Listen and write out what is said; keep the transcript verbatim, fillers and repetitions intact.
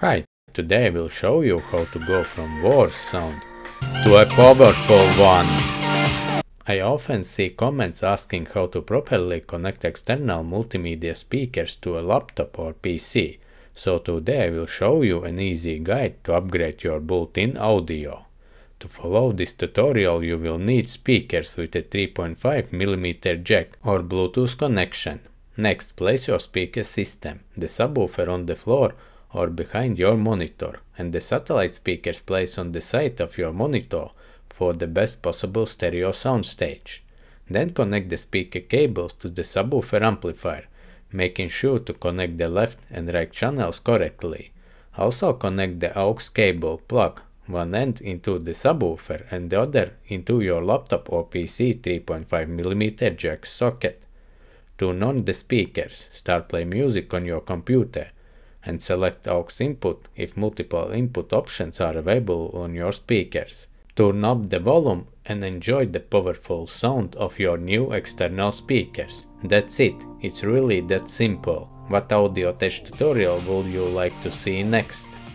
Hi, today I will show you how to go from war sound to a powerful one. I often see comments asking how to properly connect external multimedia speakers to a laptop or P C, so today I will show you an easy guide to upgrade your built-in audio. To follow this tutorial you will need speakers with a three point five millimeter jack or Bluetooth connection. Next, place your speaker system, the subwoofer on the floor or behind your monitor, and the satellite speakers placed on the side of your monitor for the best possible stereo soundstage. Then connect the speaker cables to the subwoofer amplifier, making sure to connect the left and right channels correctly. Also connect the aux cable, plug one end into the subwoofer and the other into your laptop or P C three point five millimeter jack socket. Turn on the speakers, start play music on your computer, and select aux input if multiple input options are available on your speakers. Turn up the volume and enjoy the powerful sound of your new external speakers. That's it, it's really that simple. What audio tech tutorial would you like to see next?